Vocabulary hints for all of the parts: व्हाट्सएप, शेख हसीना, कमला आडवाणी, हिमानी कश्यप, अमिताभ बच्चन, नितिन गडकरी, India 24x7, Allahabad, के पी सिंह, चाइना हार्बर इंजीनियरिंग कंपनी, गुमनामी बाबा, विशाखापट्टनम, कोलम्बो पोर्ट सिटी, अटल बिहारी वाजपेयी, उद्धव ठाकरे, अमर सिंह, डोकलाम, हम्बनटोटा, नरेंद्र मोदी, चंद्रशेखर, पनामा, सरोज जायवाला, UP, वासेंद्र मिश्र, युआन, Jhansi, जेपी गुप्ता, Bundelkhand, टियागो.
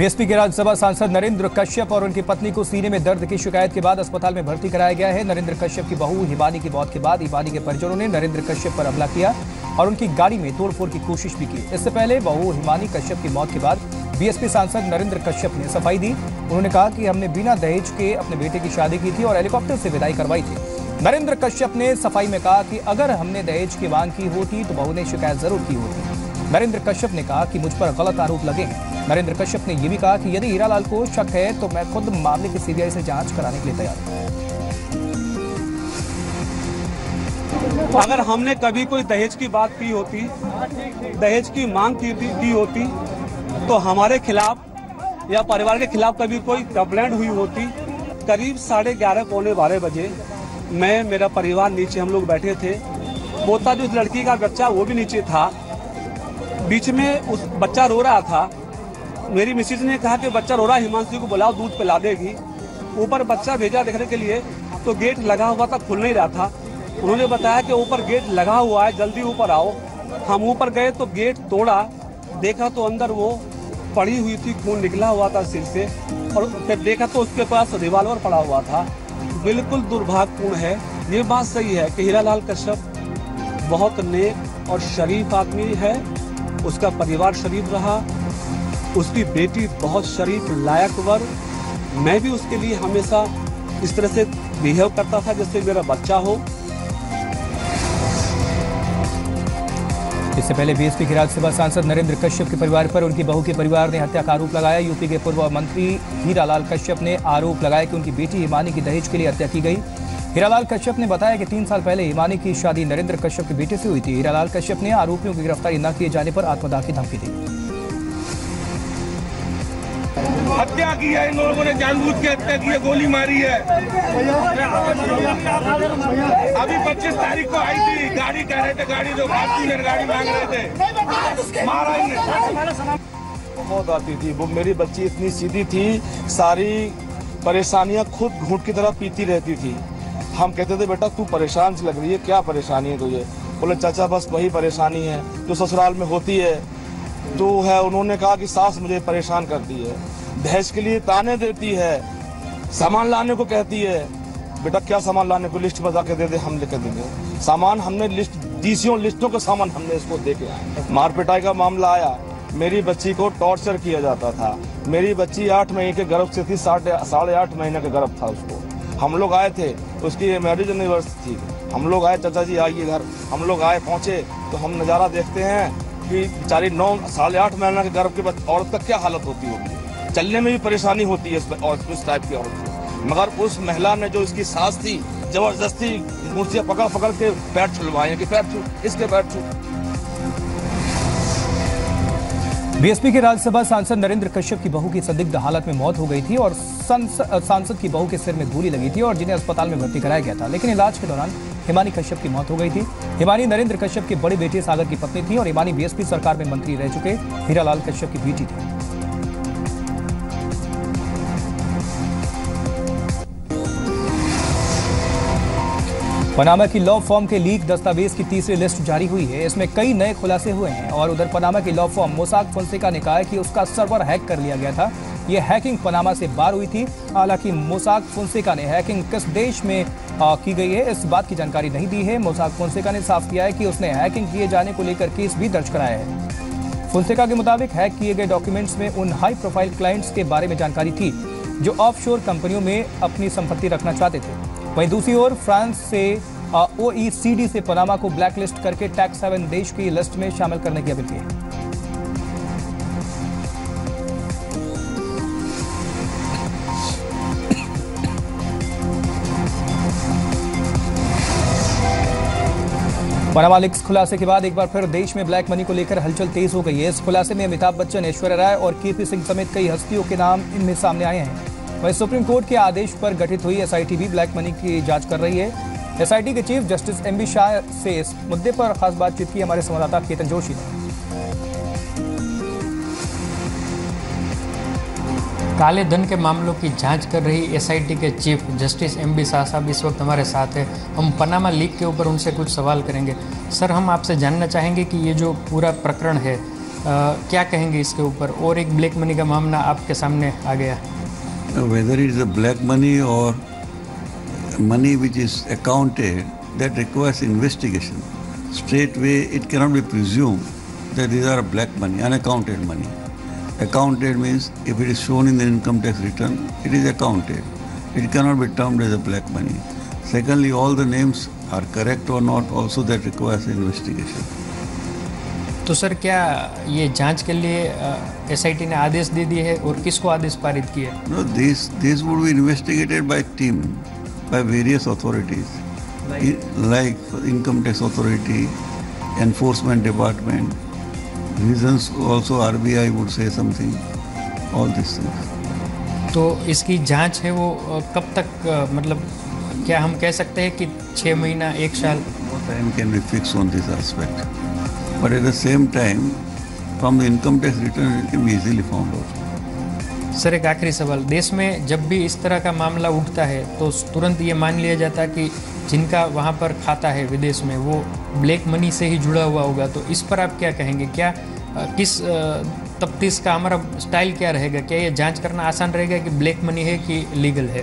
BSP के राज्यसभा सांसद नरेंद्र कश्यप और उनकी पत्नी को सीने में दर्द की शिकायत के बाद अस्पताल में भर्ती कराया गया है। नरेंद्र कश्यप की बहू हिमानी की मौत के बाद हिमानी के परिजनों ने नरेंद्र कश्यप पर हमला किया और उनकी गाड़ी में तोड़फोड़ की कोशिश भी की। इससे पहले बहू हिमानी कश्यप की मौत के बाद बीएसपी सांसद नरेंद्र कश्यप ने सफाई दी। उन्होंने कहा कि हमने बिना दहेज के अपने बेटे की शादी की थी और हेलीकॉप्टर से विदाई करवाई थी। नरेंद्र कश्यप ने सफाई में कहा कि अगर हमने दहेज की मांग की होती तो बहू ने शिकायत जरूर की होती। नरेंद्र कश्यप ने कहा कि मुझ पर गलत आरोप लगे हैं। नरेंद्र कश्यप ने यह भी कहा कि यदि हीरालाल को शक है तो मैं खुद मामले की सीबीआई से जाँच कराने के लिए तैयार हूँ। अगर हमने कभी कोई दहेज की बात की होती, दहेज की मांग की होती तो हमारे खिलाफ या परिवार के खिलाफ कभी कोई कंप्लेंट हुई होती। करीब 11:30 पौने 12 बजे मैं मेरा परिवार नीचे हम लोग बैठे थे। पोता जो लड़की का बच्चा वो भी नीचे था। बीच में उस बच्चा रो रहा था। मेरी मिसेज ने कहा कि बच्चा रो रहा, हिमांशु को बुलाओ, दूध पिला देगी। ऊपर बच्चा भेजा देखने के लिए तो गेट लगा हुआ था, खुल नहीं रहा था। उन्होंने बताया कि ऊपर गेट लगा हुआ है, जल्दी ऊपर आओ। हम ऊपर गए तो गेट तोड़ा, देखा तो अंदर वो पड़ी हुई थी, खून निकला हुआ था सिर से। और फिर देखा तो उसके पास रिवाल्वर पड़ा हुआ था। बिल्कुल दुर्भाग्यपूर्ण है। ये बात सही है कि हीरालाल कश्यप बहुत नेक और शरीफ आदमी है, उसका परिवार शरीफ रहा, उसकी बेटी बहुत शरीफ लायक वर्ग। मैं भी उसके लिए हमेशा इस तरह से बिहेव करता था जैसे मेरा बच्चा हो। इससे पहले बीएसपी के राज्यसभा सांसद नरेंद्र कश्यप के परिवार पर उनकी बहू के परिवार ने हत्या का आरोप लगाया। यूपी के पूर्व मंत्री हीरालाल कश्यप ने आरोप लगाया कि उनकी बेटी हिमानी की दहेज के लिए हत्या की गई। हीरालाल कश्यप ने बताया कि 3 साल पहले हिमानी की शादी नरेंद्र कश्यप के बेटे से हुई थी। हीरालाल कश्यप ने आरोपियों की गिरफ्तारी न किए जाने पर आत्मदाह की धमकी दी। हत्या की है इन लोगों ने, जानबूझ के हत्या की है, गोली मारी है। अभी 25 तारीख को आई थी, गाड़ी कह रहे थे गाड़ी दो, गाड़ी मांग रहे थे, मारा बहुत आती थी। वो मेरी बच्ची इतनी सीधी थी, सारी परेशानियां खुद घूंट की तरह पीती रहती थी। हम कहते थे बेटा तू परेशान लग रही है, क्या परेशानी है तुझे? बोले चाचा बस वही परेशानी है जो ससुराल में होती है। तो है उन्होंने कहा कि सास मुझे परेशान करती है, दहेज के लिए ताने देती है, सामान लाने को कहती है। बेटा क्या सामान लाने को, लिस्ट बता के दे दे, हम लेकर देंगे सामान। हमने लिस्ट डीसीओ लिस्टों का सामान हमने इसको दे के आए। मारपिटाई का मामला आया, मेरी बच्ची को टॉर्चर किया जाता था। मेरी बच्ची 8 महीने के गर्भ से थी, 8.5 महीने का गर्भ था उसको। हम लोग आए थे, उसकी मैरिज एनिवर्सरी थी। हम लोग आए, चाचा जी आइए घर। हम लोग आए, पहुँचे तो हम नज़ारा देखते हैं बेचारी 9.5 महीने के गर्भ के बाद औरत का क्या हालत होती होगी। चलने में भी परेशानी होती है इस टाइप की औरत को। मगर उस महिला ने जो इसकी सास थी, जबरदस्ती मूर्तियाँ पकड़ पकड़ के पैर छुलवाए कि पैर छू, इसके पैर छू। बीएसपी के राज्यसभा सांसद नरेंद्र कश्यप की बहू की संदिग्ध हालत में मौत हो गई थी और सांसद की बहू के सिर में गोली लगी थी और जिन्हें अस्पताल में भर्ती कराया गया था, लेकिन इलाज के दौरान हिमानी कश्यप की मौत हो गई थी। हिमानी नरेंद्र कश्यप के बड़े बेटे सागर की पत्नी थी और हिमानी बीएसपी सरकार में मंत्री रह चुके हीरालाल कश्यप की बेटी थी। पनामा की लॉ फॉर्म के लीक दस्तावेज की तीसरी लिस्ट जारी हुई है। इसमें कई नए खुलासे हुए हैं और उधर पनामा की लॉ फॉर्म मोसाक फोन्सेका ने कहा है कि उसका सर्वर हैक कर लिया गया था। ये हैकिंग पनामा से बाहर हुई थी। हालांकि मोसाक फोन्सेका ने हैकिंग किस देश में की गई है इस बात की जानकारी नहीं दी है। मोसाक फोन्सेका ने साफ किया है कि उसने हैकिंग किए जाने को लेकर केस भी दर्ज कराया है। फोन्सेका के मुताबिक हैक किए गए डॉक्यूमेंट्स में उन हाई प्रोफाइल क्लाइंट्स के बारे में जानकारी थी जो ऑफशोर कंपनियों में अपनी संपत्ति रखना चाहते थे। वहीं दूसरी ओर फ्रांस से OECD से पनामा को ब्लैकलिस्ट करके टैक्स हेवन देश की लिस्ट में शामिल करने की अपील की है। पनामा लीक्स खुलासे के बाद एक बार फिर देश में ब्लैक मनी को लेकर हलचल तेज हो गई है। इस खुलासे में अमिताभ बच्चन, ऐश्वर्या राय और KP सिंह समेत कई हस्तियों के नाम इनमें सामने आए हैं। वहीं सुप्रीम कोर्ट के आदेश पर गठित हुई SIT भी ब्लैक मनी की जांच कर रही है। SIT के चीफ जस्टिस MB शाह से इस मुद्दे पर खास बातचीत की हमारे संवाददाता केतन जोशी ने। काले धन के मामलों की जांच कर रही SIT के चीफ जस्टिस MB शाह साहब इस वक्त हमारे साथ है। हम पनामा लीक के ऊपर उनसे कुछ सवाल करेंगे। सर, हम आपसे जानना चाहेंगे कि ये जो पूरा प्रकरण है क्या कहेंगे इसके ऊपर? और एक ब्लैक मनी का मामला आपके सामने आ गया। Whether is a black money और money which is accounted that requires investigation straight way, it cannot be presume that these are black money, unaccounted money. Accounted means if it is shown in the income tax return, it is accounted. It cannot be termed as a black money. Secondly, all the names are correct or not, also that requires investigation. तो sir क्या ये जांच के लिए SIT ने आदेश दे दिए हैं और किसको आदेश पारित किया? No, this would be investigated by team, by various authorities, like income tax authority, enforcement department. Reasons also RBI would say something, all these things. तो इसकी जांच है वो कब तक, मतलब क्या हम कह सकते हैं कि 6 महीना, 1 साल? No time can be fixed on this aspect, but at the same time, from the income tax return it can be easily found out. Sir एक आखिरी सवाल, देश में जब भी इस तरह का मामला उठता है तो तुरंत ये मान लिया जाता है कि जिनका वहाँ पर खाता है विदेश में वो ब्लैक मनी से ही जुड़ा हुआ होगा, तो इस पर आप क्या कहेंगे? क्या किस तफ्तीश का हमारा स्टाइल क्या रहेगा? क्या ये जांच करना आसान रहेगा कि ब्लैक मनी है कि लीगल है?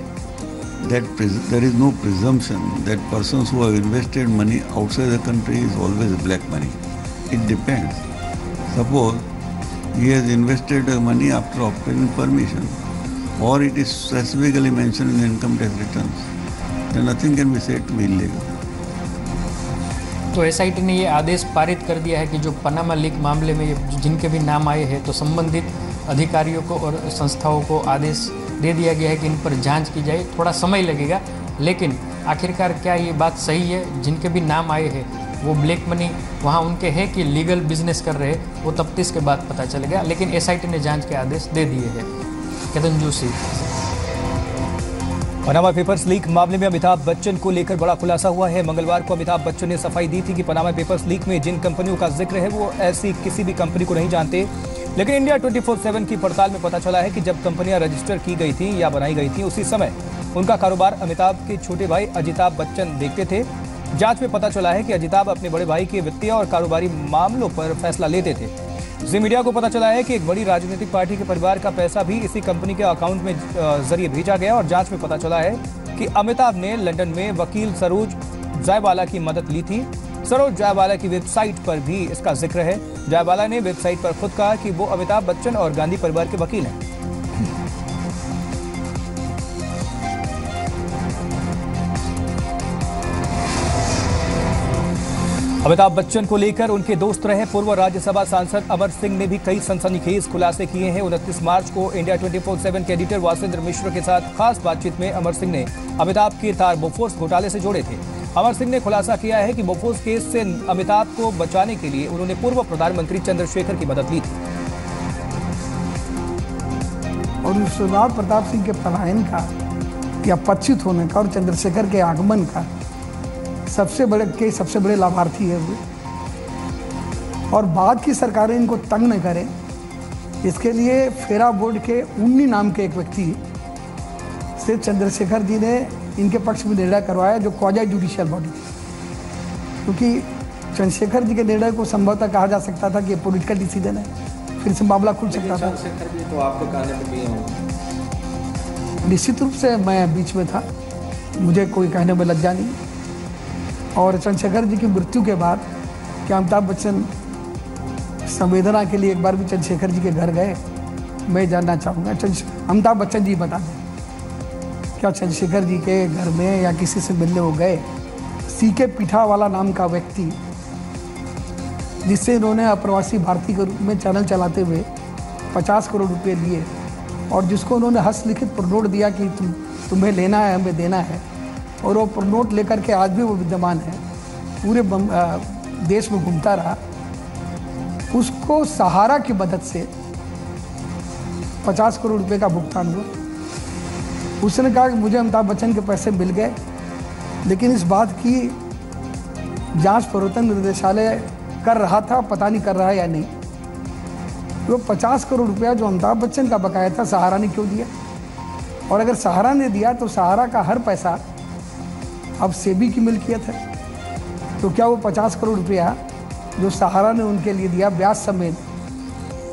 There is no presumption that persons who have invested money outside the country is always black money. It depends, suppose he has invested money after obtaining permission और it is specifically mentioned in income tax returns, then nothing can be said to be illegal. तो SIT ने ये आदेश पारित कर दिया है कि जो पनामा लीक मामले में जिनके भी नाम आए हैं, तो संबंधित अधिकारियों को और संस्थाओं को आदेश दे दिया गया है कि इन पर जांच की जाए। थोड़ा समय लगेगा, लेकिन आखिरकार क्या ये बात सही है जिनके भी नाम आए हैं वो ब्लैक मनी वहाँ उनके हैं कि लीगल बिजनेस कर रहे हैं, वो तफ्तीश के बाद पता चलेगा, लेकिन SIT ने जाँच के आदेश दे दिए हैं। Ketan Joshi. पनामा papers leak मामले में अमिताभ बच्चन को लेकर बड़ा खुलासा हुआ है। मंगलवार को अमिताभ बच्चन ने सफाई दी थी कि पनामा पेपर्स लीक में जिन कंपनियों का जिक्र है वो ऐसी किसी भी कंपनी को नहीं जानते, लेकिन इंडिया 24/7 की पड़ताल में पता चला है कि जब कंपनियां रजिस्टर की गई थी या बनाई गई थी उसी समय उनका कारोबार अमिताभ के छोटे भाई अजिताभ बच्चन देखते थे। जाँच में पता चला है कि अजिताभ अपने बड़े भाई के वित्तीय और कारोबारी मामलों पर फैसला लेते थे। जी मीडिया को पता चला है कि एक बड़ी राजनीतिक पार्टी के परिवार का पैसा भी इसी कंपनी के अकाउंट में जरिए भेजा गया और जांच में पता चला है कि अमिताभ ने लंदन में वकील सरोज जायवाला की मदद ली थी। सरोज जायवाला की वेबसाइट पर भी इसका जिक्र है। जायवाला ने वेबसाइट पर खुद कहा कि वो अमिताभ बच्चन और गांधी परिवार के वकील हैं। अमिताभ बच्चन को लेकर उनके दोस्त रहे पूर्व राज्यसभा सांसद अमर सिंह ने भी कई सनसनीखेज खुलासे किए हैं। 29 मार्च को इंडिया 24/7 के एडिटर वासेंद्र मिश्र के साथ खास बातचीत में अमर सिंह ने अमिताभ के तार बोफोर्स घोटाले से जोड़े थे। अमर सिंह ने खुलासा किया है कि बोफोर्स केस से अमिताभ को बचाने के लिए उन्होंने पूर्व प्रधानमंत्री चंद्रशेखर की मदद ली थी और उस चुनाव प्रताप सिंह के पलायन का या पदच्युत होने का और चंद्रशेखर के आगमन का सबसे बड़े लाभार्थी है वो। और बाद की सरकारें इनको तंग न करें इसके लिए फेरा बोर्ड के उन्नी नाम के एक व्यक्ति से चंद्रशेखर जी ने इनके पक्ष में निर्णय करवाया जो क्वाजी जुडिशियल बॉडी थी, क्योंकि चंद्रशेखर जी के निर्णय को संभवतः कहा जा सकता था कि ये पॉलिटिकल डिसीजन है, फिर से मामला खुल सकता था। तो आपके कहने पर भी निश्चित रूप से मैं बीच में था, मुझे कोई कहने में लज्जा नहीं। और चंद्रशेखर जी की मृत्यु के बाद क्या अमिताभ बच्चन संवेदना के लिए एक बार भी चंद्रशेखर जी के घर गए, मैं जानना चाहूँगा। अमिताभ बच्चन जी बता दें क्या चंद्रशेखर जी के घर में या किसी से मिलने वो गए? सीके पीठावाला नाम का व्यक्ति जिससे इन्होंने अप्रवासी भारतीय के रूप में चैनल चलाते हुए 50 करोड़ रुपये लिए और जिसको उन्होंने हस्तलिखित प्रनोट दिया कि तुम्हें लेना है हमें देना है, और वो प्रनोट लेकर के आज भी वो विद्यमान है, पूरे देश में घूमता रहा। उसको सहारा की मदद से 50 करोड़ रुपए का भुगतान हुआ। उसने कहा कि मुझे अमिताभ बच्चन के पैसे मिल गए, लेकिन इस बात की जांच प्रवर्तन निदेशालय कर रहा था, पता नहीं कर रहा या नहीं। वो 50 करोड़ रुपया जो अमिताभ बच्चन का बकाया था सहारा ने क्यों दिया? और अगर सहारा ने दिया तो सहारा का हर पैसा अब सेबी की मिल्कियत है, तो क्या वो 50 करोड़ रुपया जो सहारा ने उनके लिए दिया ब्याज समेत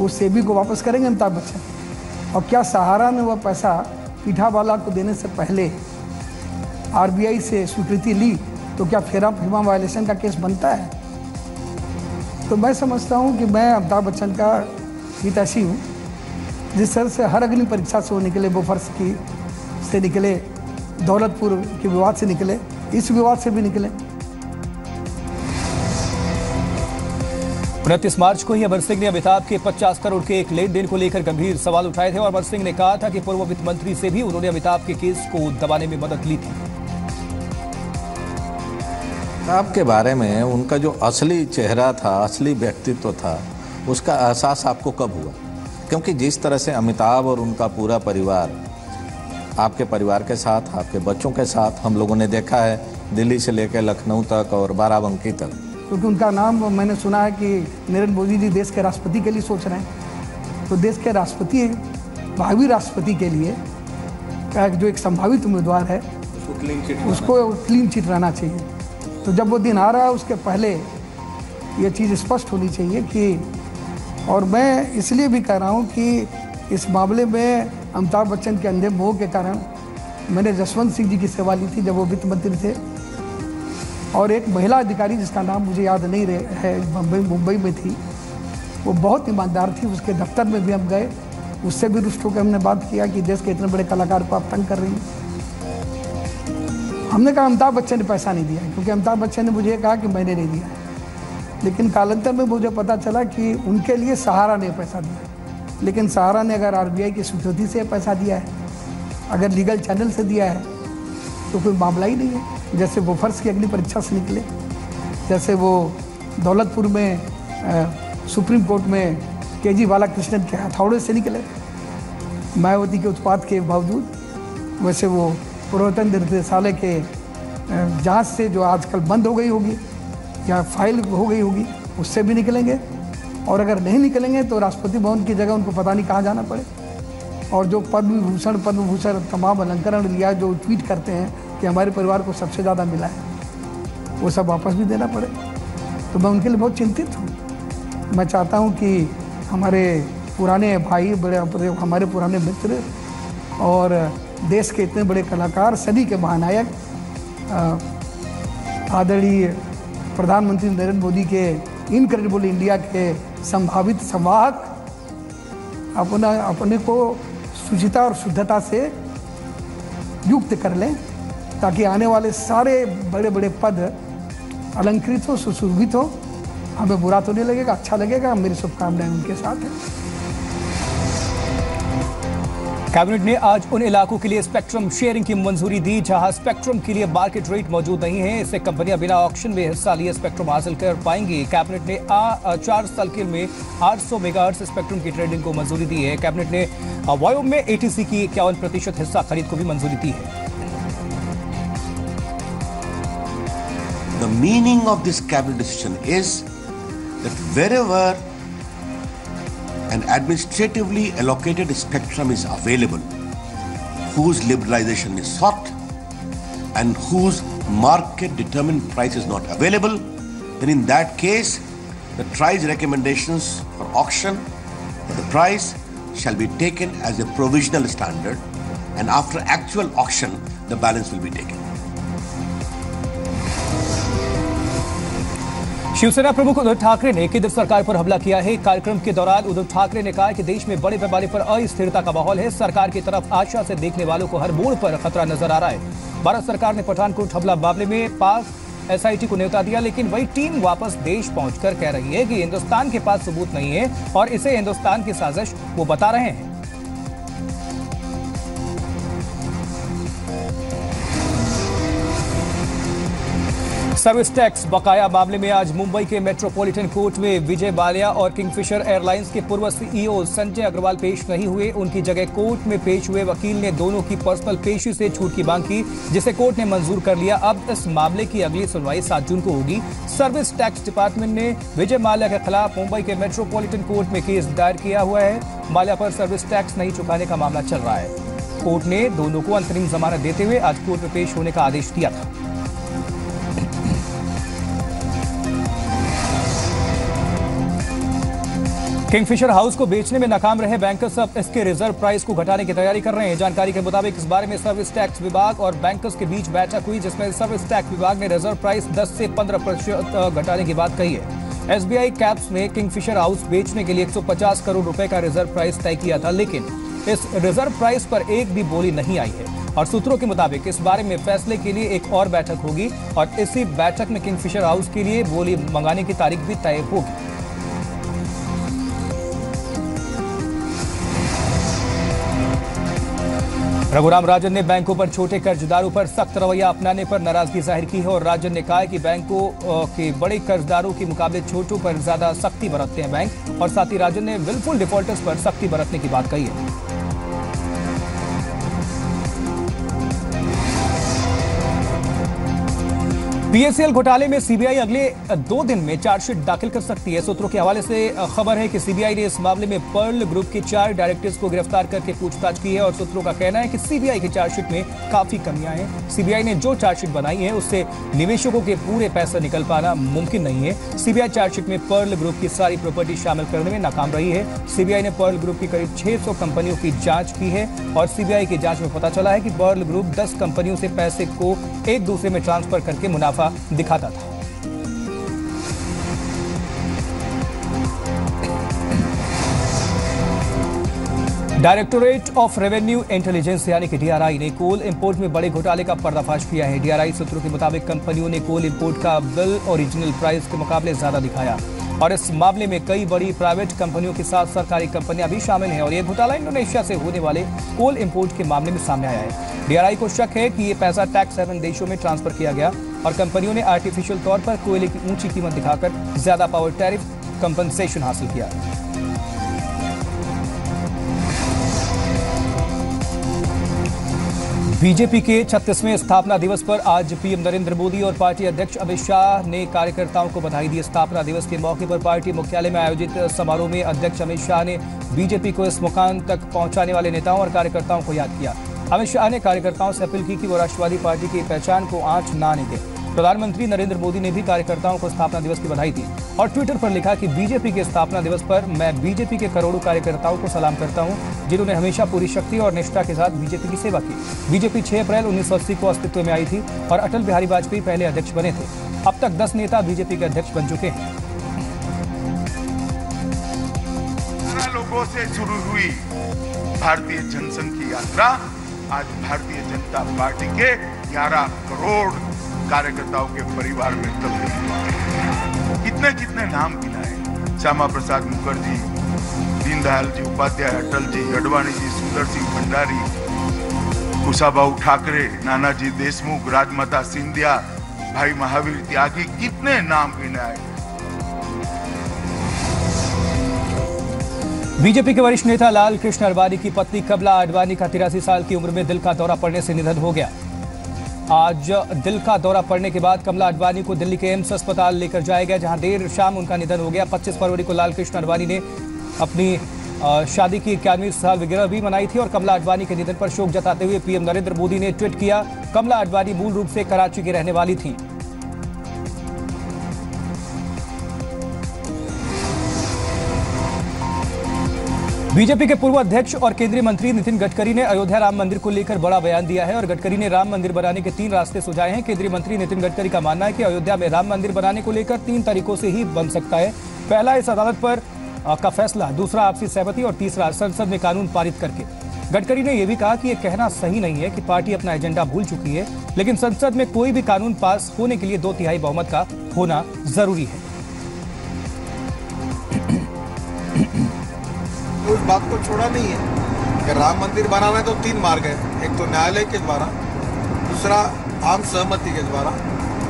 उस सेबी को वापस करेंगे अमिताभ बच्चन? और क्या सहारा ने वह पैसा पीठावाला को देने से पहले आरबीआई से स्वीकृति ली तो क्या फेरा फीमा वायलेशन का केस बनता है? तो मैं समझता हूँ कि मैं अमिताभ बच्चन का हितैषी हूँ। जिस तरह से हर अग्नि परीक्षा से वो निकले, बोफर्स की से निकले, दौलतपुर के विवाद से निकले, इस विवाद से भी निकले। 29 मार्च को ही अमर सिंह ने अमिताभ के 50 करोड़ के एक लेन देन को लेकर गंभीर सवाल उठाए थे और अमर सिंह ने कहा था कि पूर्व वित्त मंत्री से भी उन्होंने अमिताभ के केस को दबाने में मदद ली थी। अमिताभ के बारे में उनका जो असली चेहरा था, असली व्यक्तित्व था, उसका एहसास आपको कब हुआ? क्योंकि जिस तरह से अमिताभ और उनका पूरा परिवार, आपके परिवार के साथ, आपके बच्चों के साथ हम लोगों ने देखा है, दिल्ली से लेकर लखनऊ तक और बाराबंकी तक। क्योंकि उनका नाम मैंने सुना है कि नरेंद्र मोदी जी देश के राष्ट्रपति के लिए सोच रहे हैं, तो देश के राष्ट्रपति, भावी राष्ट्रपति के लिए जो एक संभावित उम्मीदवार है उसको क्लीन चिट रहना चाहिए। तो जब वो दिन आ रहा है उसके पहले ये चीज़ स्पष्ट होनी चाहिए कि, और मैं इसलिए भी कह रहा हूँ कि इस मामले में अमिताभ बच्चन के अंधे मोह के कारण मैंने जसवंत सिंह जी की सेवा ली थी जब वो वित्त मंत्री थे, और एक महिला अधिकारी जिसका नाम मुझे याद नहीं है, मुंबई में थी, वो बहुत ईमानदार थी, उसके दफ्तर में भी हम गए, उससे भी रुष्ट होकर हमने बात किया कि देश के इतने बड़े कलाकार को आप तंग कर रही हैं। हमने कहा अमिताभ बच्चन ने पैसा नहीं दिया, क्योंकि अमिताभ बच्चन ने मुझे कहा कि मैंने नहीं दिया, लेकिन कालांतर में मुझे पता चला कि उनके लिए सहारा ने पैसा दिया। लेकिन सहारा ने अगर आरबीआई की स्वीकृति से पैसा दिया है, अगर लीगल चैनल से दिया है, तो कोई मामला ही नहीं है। जैसे वो फर्ज की अग्नि परीक्षा से निकले, जैसे वो दौलतपुर में सुप्रीम कोर्ट में केजी बाला कृष्णन के हथौड़े से निकले, मायावती के उत्पाद के बावजूद, वैसे वो पूर्वतन निदेशालय के जांच से जो आजकल बंद हो गई होगी या फाइल हो गई होगी उससे भी निकलेंगे, और अगर नहीं निकलेंगे तो राष्ट्रपति भवन की जगह उनको पता नहीं कहाँ जाना पड़े। और जो पद्म भूषण तमाम अलंकरण लिया, जो ट्वीट करते हैं कि हमारे परिवार को सबसे ज़्यादा मिला है, वो सब वापस भी देना पड़े। तो मैं उनके लिए बहुत चिंतित हूँ। मैं चाहता हूँ कि हमारे पुराने भाई, बड़े हमारे पुराने मित्र और देश के इतने बड़े कलाकार, सदी के महानायक, आदरणीय प्रधानमंत्री नरेंद्र मोदी के इनक्रेडिबल इंडिया के संभावित संवाहक अपने को शुचिता और शुद्धता से युक्त कर लें, ताकि आने वाले सारे बड़े बड़े पद अलंकृत हो, सुशोभित हो। हमें बुरा तो नहीं लगेगा, अच्छा लगेगा। मेरी शुभकामनाएं उनके साथ हैं। कैबिनेट ने आज उन इलाकों के लिए स्पेक्ट्रम शेयरिंग की मंजूरी दी जहां स्पेक्ट्रम के लिए मार्केट रेट मौजूद नहीं है। इससे कंपनियां बिना ऑक्शन में हिस्सा लिए स्पेक्ट्रम हासिल कर पाएंगी। कैबिनेट ने 4 साल के में 800 मेगाहर्ट्ज स्पेक्ट्रम की ट्रेडिंग को मंजूरी दी है। कैबिनेट ने वायु में एटीसी की 51% हिस्सा खरीद को भी मंजूरी दी है। The meaning of this cabinet decision is that wherever an administratively allocated spectrum is available, whose liberalization is sought and whose market determined price is not available, then in that case the TRAI's recommendations for auction for the price shall be taken as a provisional standard, and after actual auction the balance will be taken. Shiv Sena प्रमुख उद्धव ठाकरे ने केंद्र सरकार पर हमला किया है। कार्यक्रम के दौरान उद्धव ठाकरे ने कहा कि देश में बड़े पैमाने पर अस्थिरता का माहौल है। सरकार की तरफ आशा से देखने वालों को हर मोड़ पर खतरा नजर आ रहा है। भारत सरकार ने पठानकोट हमला मामले में पास एसआईटी को न्यौता दिया, लेकिन वही टीम वापस देश पहुंचकर कह रही है कि हिंदुस्तान के पास सबूत नहीं है और इसे हिंदुस्तान की साजिश वो बता रहे हैं। सर्विस टैक्स बकाया मामले में आज मुंबई के मेट्रोपॉलिटन कोर्ट में विजय माल्या और किंगफिशर एयरलाइंस के पूर्व सीईओ संजय अग्रवाल पेश नहीं हुए। उनकी जगह कोर्ट में पेश हुए वकील ने दोनों की पर्सनल पेशी से छूट की मांग की, जिसे कोर्ट ने मंजूर कर लिया। अब इस मामले की अगली सुनवाई 7 जून को होगी। सर्विस टैक्स डिपार्टमेंट ने विजय माल्या के खिलाफ मुंबई के मेट्रोपॉलिटन कोर्ट में केस दायर किया हुआ है। माल्या पर सर्विस टैक्स नहीं चुकाने का मामला चल रहा है। कोर्ट ने दोनों को अंतरिम जमानत देते हुए आज कोर्ट में पेश होने का आदेश दिया था। किंगफिशर हाउस को बेचने में नाकाम रहे बैंकर्स अब इसके रिजर्व प्राइस को घटाने की तैयारी कर रहे हैं। जानकारी के मुताबिक इस बारे में सर्विस टैक्स विभाग और बैंकर्स के बीच बैठक हुई, जिसमें सर्विस टैक्स विभाग ने रिजर्व प्राइस 10 से 15% घटाने की बात कही है। एसबीआई कैप्स ने किंगफिशर हाउस बेचने के लिए 150 करोड़ रुपए का रिजर्व प्राइस तय किया था, लेकिन इस रिजर्व प्राइस पर एक भी बोली नहीं आई है और सूत्रों के मुताबिक इस बारे में फैसले के लिए एक और बैठक होगी और इसी बैठक में किंगफिशर हाउस के लिए बोली मंगाने की तारीख भी तय होगी। रघुराम राजन ने बैंकों पर छोटे कर्जदारों पर सख्त रवैया अपनाने पर नाराजगी जाहिर की है और राजन ने कहा है कि बैंकों के बड़े कर्जदारों के मुकाबले छोटों पर ज्यादा सख्ती बरतते हैं बैंक, और साथ ही राजन ने विलफुल डिफॉल्टर्स पर सख्ती बरतने की बात कही है। पीएसएल घोटाले में सीबीआई अगले 2 दिन में चार्जशीट दाखिल कर सकती है। सूत्रों के हवाले से खबर है कि सीबीआई ने इस मामले में पर्ल ग्रुप के 4 डायरेक्टर्स को गिरफ्तार करके पूछताछ की है और सूत्रों का कहना है कि सीबीआई की चार्जशीट में काफी कमियां हैं। सीबीआई ने जो चार्जशीट बनाई है उससे निवेशकों के पूरे पैसे निकल पाना मुमकिन नहीं है। सीबीआई चार्जशीट में पर्ल ग्रुप की सारी प्रॉपर्टी शामिल करने में नाकाम रही है। सीबीआई ने पर्ल ग्रुप की करीब 600 कंपनियों की जाँच की है और सीबीआई की जाँच में पता चला है कि पर्ल ग्रुप 10 कंपनियों से पैसे को एक दूसरे में ट्रांसफर करके मुनाफा दिखाता था। डायरेक्टोरेट ऑफ रेवेन्यू इंटेलिजेंस यानी कि डीआरआई ने कोल इंपोर्ट में बड़े घोटाले का पर्दाफाश किया है। डीआरआई सूत्रों के मुताबिक कंपनियों ने कोल इंपोर्ट का बिल ओरिजिनल प्राइस के मुकाबले ज्यादा दिखाया और इस मामले में कई बड़ी प्राइवेट कंपनियों के साथ सरकारी कंपनियां भी शामिल हैं और यह घोटाला इंडोनेशिया से होने वाले कोल इंपोर्ट के मामले में सामने आया है। डीआरआई को शक है कि ये पैसा टैक्स हेवन देशों में ट्रांसफर किया गया और कंपनियों ने आर्टिफिशियल तौर पर कोयले की ऊंची कीमत दिखाकर ज्यादा पावर टैरिफ कंपनसेशन हासिल किया। बीजेपी के 36वें स्थापना दिवस पर आज पीएम नरेंद्र मोदी और पार्टी अध्यक्ष अमित शाह ने कार्यकर्ताओं को बधाई दी। स्थापना दिवस के मौके पर पार्टी मुख्यालय में आयोजित समारोह में अध्यक्ष अमित शाह ने बीजेपी को इस मुकाम तक पहुंचाने वाले नेताओं और कार्यकर्ताओं को याद किया। अमित शाह ने कार्यकर्ताओं से अपील की कि वो राष्ट्रवादी पार्टी की पहचान को आंच ना आने दें। प्रधानमंत्री नरेंद्र मोदी ने भी कार्यकर्ताओं को स्थापना दिवस की बधाई दी और ट्विटर पर लिखा कि बीजेपी के स्थापना दिवस पर मैं बीजेपी के करोड़ों कार्यकर्ताओं को सलाम करता हूं, जिन्होंने हमेशा पूरी शक्ति और निष्ठा के साथ बीजेपी की सेवा की। बीजेपी 6 अप्रैल 1980 को अस्तित्व में आई थी और अटल बिहारी वाजपेयी पहले अध्यक्ष बने थे। अब तक 10 नेता बीजेपी के अध्यक्ष बन चुके हैं। लोगों से शुरू हुई भारतीय जनसंघ की यात्रा आज भारतीय जनता पार्टी के 11 करोड़ कार्यकर्ताओं के परिवार में तब्दील हुआ। कितने कितने नाम गिनाए, श्यामा प्रसाद मुखर्जी, दीनदयाल जी उपाध्याय, अटल जी, आडवाणी जी, सुंदर सिंह भंडारी, कुशाभाऊ ठाकरे, नाना जी देशमुख, राजमाता सिंधिया, भाई महावीर त्यागी, कितने नाम गिनाए। बीजेपी के वरिष्ठ नेता लाल कृष्ण आडवाणी की पत्नी कमला आडवाणी का 83 साल की उम्र में दिल का दौरा पड़ने से निधन हो गया। आज दिल का दौरा पड़ने के बाद कमला आडवाणी को दिल्ली के एम्स अस्पताल लेकर जाया गया, जहां देर शाम उनका निधन हो गया। 25 फरवरी को लाल कृष्ण आडवाणी ने अपनी शादी की 91वीं साल वगैरह भी मनाई थी और कमला आडवाणी के निधन पर शोक जताते हुए पीएम नरेंद्र मोदी ने ट्वीट किया। कमला आडवाणी मूल रूप से कराची की रहने वाली थी। बीजेपी के पूर्व अध्यक्ष और केंद्रीय मंत्री नितिन गडकरी ने अयोध्या राम मंदिर को लेकर बड़ा बयान दिया है और गडकरी ने राम मंदिर बनाने के 3 रास्ते सुझाए हैं। केंद्रीय मंत्री नितिन गडकरी का मानना है कि अयोध्या में राम मंदिर बनाने को लेकर 3 तरीकों से ही बन सकता है। पहला इस अदालत पर का फैसला, दूसरा आपसी सहमति और तीसरा संसद में कानून पारित करके। गडकरी ने यह भी कहा कि यह कहना सही नहीं है कि पार्टी अपना एजेंडा भूल चुकी है, लेकिन संसद में कोई भी कानून पास होने के लिए 2/3 बहुमत का होना जरूरी है। उस बात को छोड़ा नहीं है कि राम मंदिर बनाना है तो 3 मार्ग है, एक तो न्यायालय के द्वारा, दूसरा आम सहमति के द्वारा,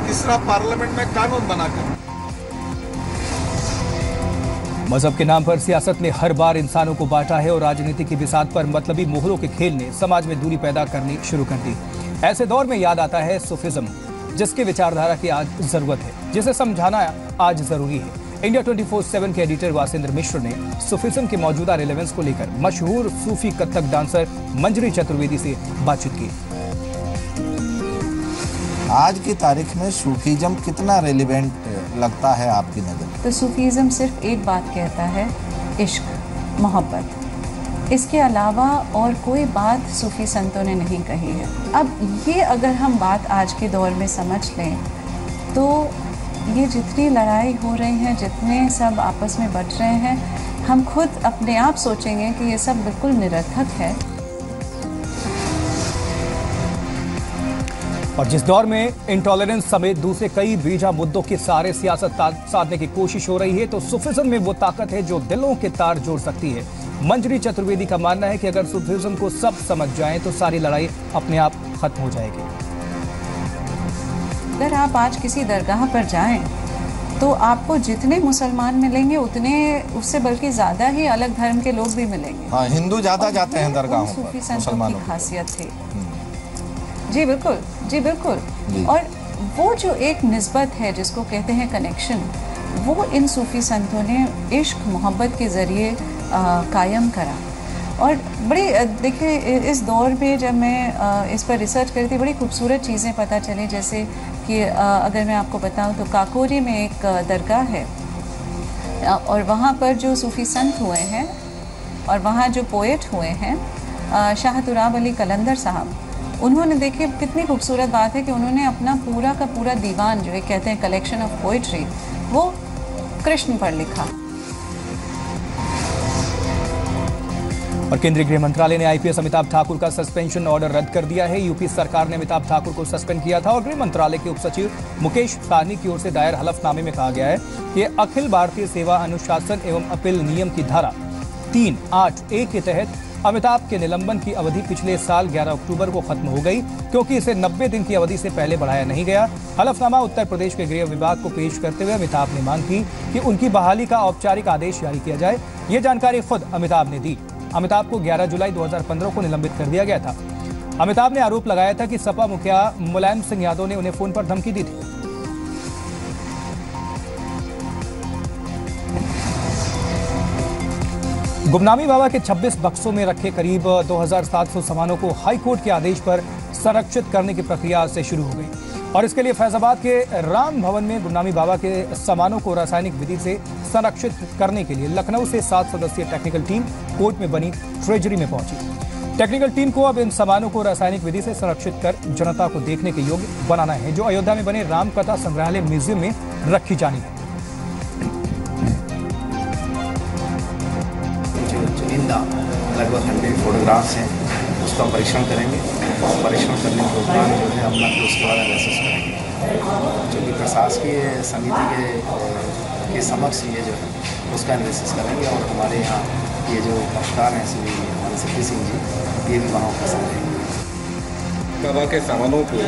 तीसरा पार्लियामेंट में कानून बनाकर। मजहब के नाम पर सियासत ने हर बार इंसानों को बांटा है और राजनीति की बिसात पर मतलबी मोहरों के खेल ने समाज में दूरी पैदा करनी शुरू कर दी। ऐसे दौर में याद आता है सूफिज्म, जिसके विचारधारा की आज जरूरत है, जिसे समझाना आज जरूरी है। इंडिया 24/7 के एडिटर वासेंद्र मिश्र ने सूफिज्म के मौजूदा रिलेवेंस को लेकर मशहूर सूफी कथक डांसर मंजरी चतुर्वेदी से बातचीत की। आज की तारीख में सूफीज्म कितना रेलिवेंट लगता है आपकी नजर? तो सूफीज्म सिर्फ एक बात कहता है इश्क, मोहब्बत, इसके अलावा और कोई बात सूफी संतों ने नहीं कही है। अब ये अगर हम बात आज के दौर में समझ लें तो ये जितनी लड़ाई हो रही है, जितने सब आपस में बट रहे हैं, हम खुद अपने आप सोचेंगे कि ये सब बिल्कुल निरर्थक है। और जिस दौर में इंटॉलरेंस समेत दूसरे कई बीजा मुद्दों की सारे सियासत साधने की कोशिश हो रही है, तो सूफिज्म में वो ताकत है जो दिलों के तार जोड़ सकती है। मंजरी चतुर्वेदी का मानना है कि अगर सूफिज्म को सब समझ जाएं तो सारी लड़ाई अपने आप खत्म हो जाएगी। अगर आप आज किसी दरगाह पर जाएं तो आपको जितने मुसलमान मिलेंगे उतने, उससे बल्कि ज्यादा ही अलग धर्म के लोग भी मिलेंगे। हाँ, हिंदू ज्यादा जाते हैं दरगाहों पर, मुसलमानों की खासियत थी। जी बिल्कुल, जी बिल्कुल जी। और वो जो एक निस्बत है जिसको कहते हैं कनेक्शन, वो इन सूफ़ी संतों ने इश्क मोहब्बत के ज़रिए कायम करा। और बड़ी देखिए इस दौर में जब मैं इस पर रिसर्च करी थी, बड़ी खूबसूरत चीज़ें पता चली। जैसे कि अगर मैं आपको बताऊं तो काकोरी में एक दरगाह है और वहाँ पर जो सूफ़ी संत हुए हैं और वहाँ जो पोएट हुए हैं शाह तुराबली कलंदर साहब, उन्होंने देखिए कितनी खूबसूरत बात है कि उन्होंने अपना पूरा का पूरा दीवान जो एक कहते हैं कलेक्शन ऑफ पोइट्री, वो कृष्ण पर लिखा। और केंद्रीय गृह मंत्रालय ने आईपीएस अमिताभ ठाकुर का सस्पेंशन ऑर्डर रद्द कर दिया है। यूपी सरकार ने अमिताभ ठाकुर को सस्पेंड किया था और गृह मंत्रालय के उपसचिव मुकेश सानी की ओर से दायर हलफनामे में कहा गया है कि अखिल भारतीय सेवा अनुशासन एवं अपील नियम की धारा 381 के तहत अमिताभ के निलंबन की अवधि पिछले साल 11 अक्टूबर को खत्म हो गई, क्योंकि इसे 90 दिन की अवधि से पहले बढ़ाया नहीं गया। हलफनामा उत्तर प्रदेश के गृह विभाग को पेश करते हुए अमिताभ ने मांग की कि उनकी बहाली का औपचारिक आदेश जारी किया जाए। ये जानकारी खुद अमिताभ ने दी। अमिताभ को 11 जुलाई 2015 को निलंबित कर दिया गया था। अमिताभ ने आरोप लगाया था कि सपा मुखिया मुलायम सिंह यादव ने उन्हें फोन पर धमकी दी थी। गुमनामी बाबा के 26 बक्सों में रखे करीब 2700 सामानों को हाईकोर्ट के आदेश पर संरक्षित करने की प्रक्रिया से शुरू हो गई और इसके लिए फैजाबाद के राम भवन में गुमनामी बाबा के सामानों को रासायनिक विधि से संरक्षित करने के लिए लखनऊ से 7 सदस्यीय टेक्निकल टीम कोर्ट में बनी ट्रेजरी में पहुंची। टेक्निकल टीम को अब इन सामानों को रासायनिक विधि से संरक्षित कर जनता को देखने के योग्य बनाना है, जो अयोध्या में बने रामकथा संग्रहालय म्यूजियम में रखी जानी है। लगभग 100 फोटोग्राफ्स हैं, उसका परीक्षण करेंगे। परीक्षण करने के उपरांत जो है अपना उसके बाद एनालिसिस करेंगे, जो कि प्रशासकीय समिति के समक्ष ये जो है उसका एनालिसिस करेंगे। और हमारे यहाँ ये जो कप्तान हैं श्री के पी सिंह जी, ये भी वहाँ उपस्थित रहेंगे। बाबा के सामानों को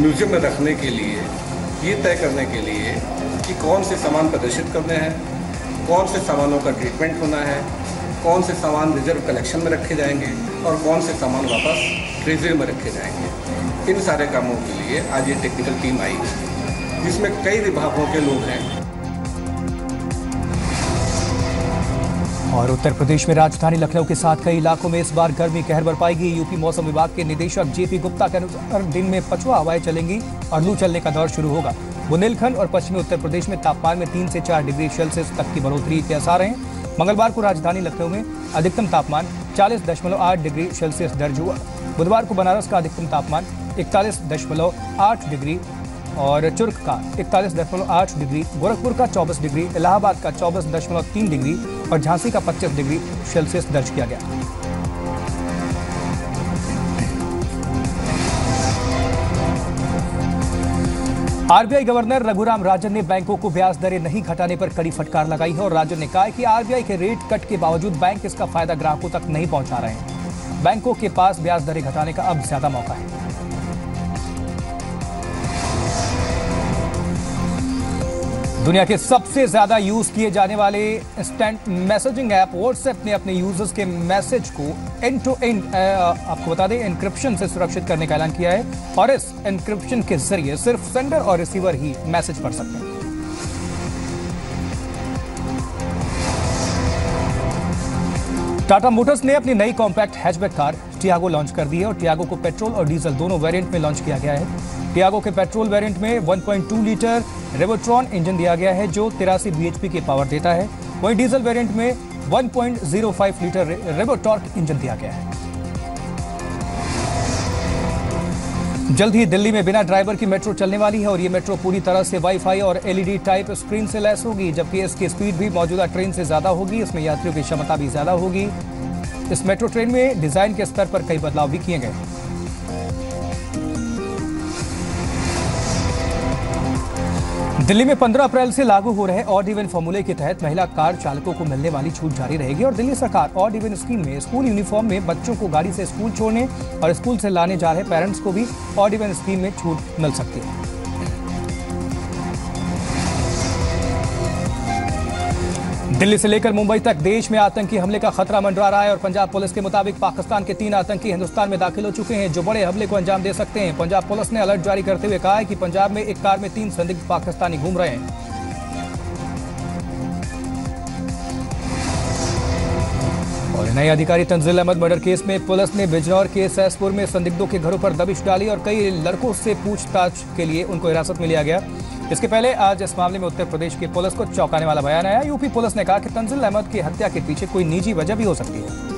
म्यूजियम में रखने के लिए ये तय करने के लिए कि कौन से सामान प्रदर्शित करने हैं, कौन से सामानों का ट्रीटमेंट होना है, कौन से सामान रिजर्व कलेक्शन में रखे जाएंगे और कौन से सामान वापस ट्रेजरी में रखे जाएंगे, इन सारे कामों के लिए आज ये टेक्निकल टीम आई जिसमें कई विभागों के लोग हैं। और उत्तर प्रदेश में राजधानी लखनऊ के साथ कई इलाकों में इस बार गर्मी कहर बरपाएगी। यूपी मौसम विभाग के निदेशक जेपी गुप्ता के अनुसार दिन में पछुआ हवाएं चलेंगी और लू चलने का दौर शुरू होगा। बुंदेलखंड और पश्चिमी उत्तर प्रदेश में तापमान में 3 से 4 डिग्री सेल्सियस तक की बढ़ोतरी के आसार हैं। मंगलवार को राजधानी लखनऊ में अधिकतम तापमान 40.8 डिग्री सेल्सियस दर्ज हुआ। बुधवार को बनारस का अधिकतम तापमान 41.8 डिग्री और चुर्क का 41.8 डिग्री, गोरखपुर का 24 डिग्री, इलाहाबाद का 24.3 डिग्री और झांसी का 25 डिग्री सेल्सियस दर्ज किया गया। आरबीआई गवर्नर रघुराम राजन ने बैंकों को ब्याज दरें नहीं घटाने पर कड़ी फटकार लगाई है और राजन ने कहा है कि आरबीआई के रेट कट के बावजूद बैंक इसका फायदा ग्राहकों तक नहीं पहुंचा रहे हैं। बैंकों के पास ब्याज दरें घटाने का अब ज्यादा मौका है। दुनिया के सबसे ज्यादा यूज किए जाने वाले इंस्टेंट मैसेजिंग ऐप व्हाट्सएप ने अपने यूजर्स के मैसेज को एंड टू एंड आपको बता दें एन्क्रिप्शन से सुरक्षित करने का ऐलान किया है और इस एन्क्रिप्शन के जरिए सिर्फ सेंडर और रिसीवर ही मैसेज पढ़ सकते हैं। टाटा मोटर्स ने अपनी नई compact hatchback car टियागो launch कर दी है और टियागो को पेट्रोल और डीजल दोनों वेरिएंट में लॉन्च किया गया है। टियागो के पेट्रोल वेरिएंट में 1.2 लीटर रेवोट्रॉन इंजन दिया गया है जो 83 बीएचपी की पावर देता है। वहीं डीजल वेरिएंट में 1.05 लीटर रेबोटॉर्क इंजन दिया गया है। जल्द ही दिल्ली में बिना ड्राइवर की मेट्रो चलने वाली है और ये मेट्रो पूरी तरह से वाईफाई और एलईडी टाइप स्क्रीन से लैस होगी, जबकि इसकी स्पीड भी मौजूदा ट्रेन से ज्यादा होगी। इसमें यात्रियों की क्षमता भी ज्यादा होगी। इस मेट्रो ट्रेन में डिजाइन के स्तर पर कई बदलाव भी किए गए हैं। दिल्ली में 15 अप्रैल से लागू हो रहे ऑड इवन फॉर्मूले के तहत महिला कार चालकों को मिलने वाली छूट जारी रहेगी और दिल्ली सरकार ऑड इवन स्कीम में स्कूल यूनिफॉर्म में बच्चों को गाड़ी से स्कूल छोड़ने और स्कूल से लाने जा रहे पेरेंट्स को भी ऑड इवन स्कीम में छूट मिल सकती है। दिल्ली से लेकर मुंबई तक देश में आतंकी हमले का खतरा मंडरा रहा है और पंजाब पुलिस के मुताबिक पाकिस्तान के 3 आतंकी हिंदुस्तान में दाखिल हो चुके हैं जो बड़े हमले को अंजाम दे सकते हैं। पंजाब पुलिस ने अलर्ट जारी करते हुए कहा है कि पंजाब में एक कार में 3 संदिग्ध पाकिस्तानी घूम रहे हैं। और नए अधिकारी तंजील अहमद मर्डर केस में पुलिस ने बिजनौर के सैसपुर में संदिग्धों के घरों पर दबिश डाली और कई लड़कों से पूछताछ के लिए उनको हिरासत में लिया गया। इसके पहले आज इस मामले में उत्तर प्रदेश की पुलिस को चौंकाने वाला बयान आया। यूपी पुलिस ने कहा कि तंजील अहमद की हत्या के पीछे कोई निजी वजह भी हो सकती है।